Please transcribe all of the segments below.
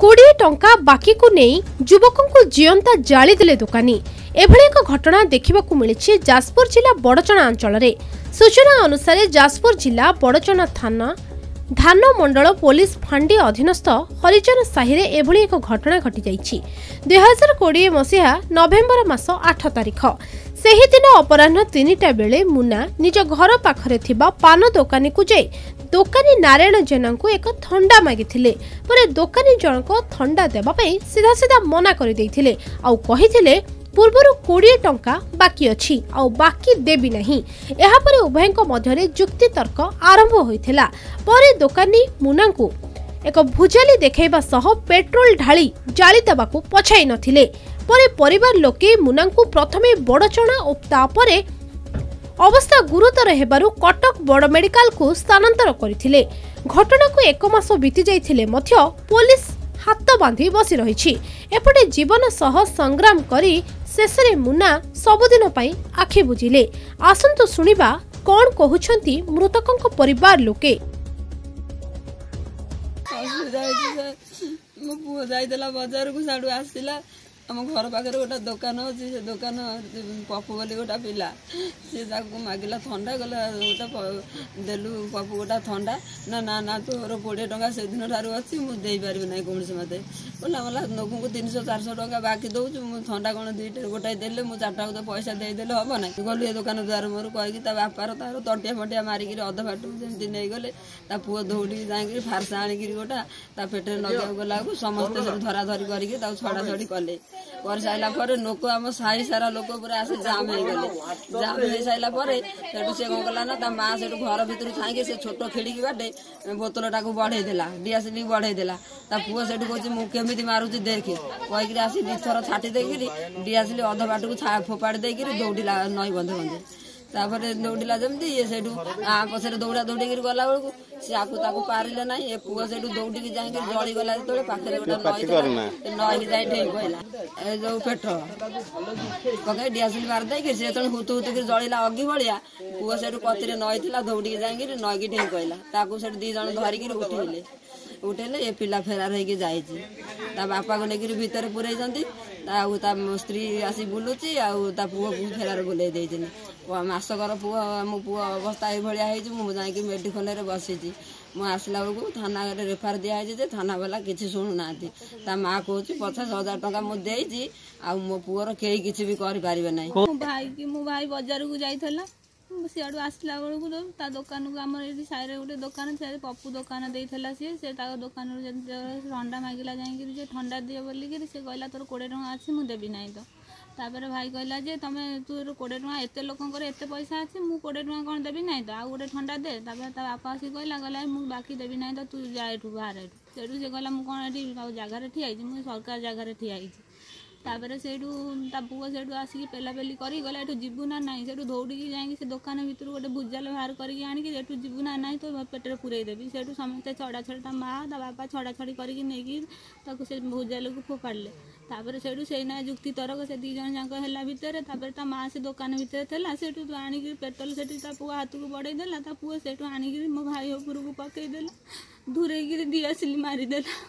कोड़े टंका बाकी को नहीं युवकों जीवंता जालीदे दुकानी। एभली एक घटना देखा मिली जाजपुर जिला बड़चना अंचल। सूचना अनुसार जाजपुर जिला बड़चना थाना धान मंडल पुलिस फांडी अधीनस्थ हरिजन साहि एभली एक घटना घटी जाइछि। 2020 मसीहा नवेम्बर मास 8 तारिख सेही दिन अपराह्न 3टा बेले मुना निज घर पाखरे थिबा पान दुकानी को जाई दोकानी नारायण जेना को एक थंडा मागी थिले। पर दोकानी जनक थंडा देबा पई सीधा सीधा मना कर देथिले आउ कहिथिले पूर्वरु 20 टंका बाकी अछि आउ बाकी देबी नहीं। एहा पर उभयक मध्यरे जुक्ति तर्क आरंभ होइथिला। परे दोकानी मुना को एक भुजाली देखाइबा सह पेट्रोल ढाली जाली देबाकू पछाई नथिले। परे परिवार लोके मुना को प्रथमे बड़चना और तापरे अवस्था गुरुतर हेबारु कटक बड़ मेडिकल को स्थानांतर करथिले। घटना को एक मास बीती जाइथिले मध्य पुलिस हाथ बांधी बसी रहिछि। एपटे जीवन सह संग्राम करी शेषरे मुना सबुदिन पई आखि बुझिले। आसंतु सुनिबा कोन कहुछंती मृतकक परिवार लोके। मो पुआ जाइदला बाजार को साडू आसिला आम घर पाखे गोटे दुकान अच्छे से दुकान पपु बोली गोटे पिला सी मागिला थंडा गला गोटे देलु पपु गोटा थंडा ना ना ना तोर 20 टका से दिन ठार अच्छी मुझे पारि ना कौन से मत बोला बोला लोक 300-400 टका बाकी दौर थंडा कौन दुईटे गोटाई दे मुझे 4टा गोटे पैसा देदेले हम ना गलु ये दुकान द्वार मोर कहीकि बापार तार तटिया फटिया मारिकी अध फाटू जमी नहीं गले पुआ दौड़ी जाकि फारसा आणिकी गोटा ता पेटे नगे गला समस्ते सब धराधरी करी छड़ा छड़ी कले। कर सारा पर लोक आम साई सारा लोक पूरा आसे जाम हो गले। जाम हो सारा पर से कौन कला ना ता माँ से घर भर थी से छोट खिड़की बाटे बोतल टाक बढ़े डीआसिल बढ़े ता पुआ से कहे मुझे मारूची देखे कहीकि आसी दिथर छाटी देकर डीआसिल अध बाटू फोपाड़ी देकर दौड़ा नई बंधे बंधे तापर दौड़ा जमी ये से पचर दौड़ा दौड़ी गला बेलू सी आपको पारे ना ये पुआ से दौड़ी जा जली गला जो पाखे गोटे नई जाए कहला जो पेट्रोल पकड़ डीआसिल मारदे सी जो हुतु हुतु कर जलिला अगि भाया पुआ से कतिर नई थी दौड़ी जाकि नई की ढेई कहला दीज धरिक उठेले उठेले ये पिला फेरार होकर जाए बापा को लेकर भितर पुरई स्त्री आसी बुलूची आ पुआ को फेरार बुले मासकर पुआ मो पुआ अवस्था यही हो जाकि मेडिकल बसी आसला बेलू थाना रेफर दिखाई थाना वाला किसी शुणुना ता माँ कहे 50,000 टका मुझे मो पुअर कई किसी भी करें ना। मो भाई बजार को जाइला सियाड़ू आसला बेलू ता दुकान को आम सारे गोटे दुकान से पप्पू दुकान देला सी से दुकान ठंडा मागिला जा ठंडा दिए बोलिकी सी कहला तोर 20 टका अच्छी मुझे देवी ना। तो तापर भाई कहला जे तुम तोर 20 टका एत लोकर एत पैसा अच्छी मुझे 20 टका कौन देवी ना। तो आउ गए ठंडा दे बापा आसिक कहला बाकी देवी ना तो तू जाए बाहर सेठू से कहला मुझे कौन जगार ठिया मुझे सरकार जगार ठिया तापर से पुआ से आसिक पेलापेली करगला जीवु ना ना से दौड़ी जाकि दुकान भर गोटे भुजाल बाहर करके जीवु ना ना तो पेटे पूरेदेवी से समस्ते छड़ा छड़ी ता माँ ता बापा छड़ा छड़ी करके भुजाल को फोपाड़े तापर से जुक्ति तरक से दीज जाक है भितर तापर ता माँ से दुकान भितर थी से आणिक पेट्रोल से पुआ हाथ को बढ़ेदेला ता पुआ से आणिक मो भाई उपरक पकईदेला धूरेक डीआसिल मारिदेला।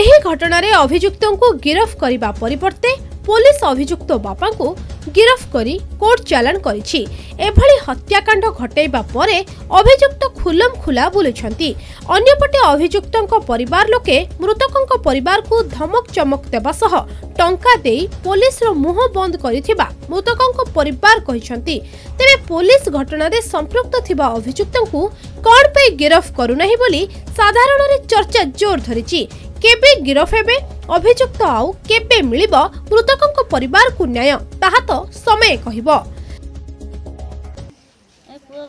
एही घटना रे अभियुक्त को गिरफ्त करने परिवर्ते पुलिस अभियुक्त बापा को गिरफ्त करी कोर्ट चालान करी। एभली हत्याकांड घटाइबा परे अभियुक्त खुलम खुला बुलुछंती। अन्यपटे अभियुक्त परिवार लोके मृतकंक परिवार को धमक चमक देबा सह टंका देई पुलिस रो मुह बंद करिथिबा मृतकंक परिवार कहिसंती। तेबे पुलिस घटना रे संपृक्त थिबा अभियुक्त को कोर्ट पे गिरफ्त करू नाही बोली साधारण रे चर्चा जोर धरिछि। केबे गिरफ हेबे अभियुक्त आउ केबे मिलिब मृतकंक परिवार को न्याय ताहा तो समय कहिबो।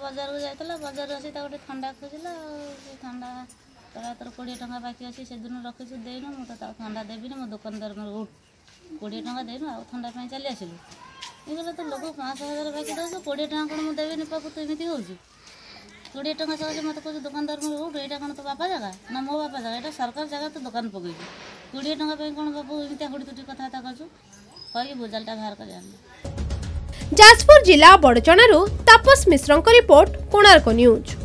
बाजार को जाता बाजार गोटे ठंडा खोजला ठंडा तर 20 टका बाकी अच्छे से दिन रखी देना मुझे ठंडा देवी मो दुकानदार मोर 20 टका देना आ ठंडा चली आसलु ये तो लोग 5,000 बाकी दौर 20 टका कौन मुझे देवी पापू तो एमती हो 20 टका सहजे मत कह दुकानदार मोर उठ यहाँ कौन तो बापा जगह ना मो बापा जगह यहाँ सरकार जगह तो दुकान पकड़ 20 टका कौन बापू एमती हूँ तुटी कथा करूँ कहीं बोझालटा बाहर कर। जाजपुर जिला बड़चनारू तापस मिश्रंक रिपोर्ट, कोणार्क न्यूज।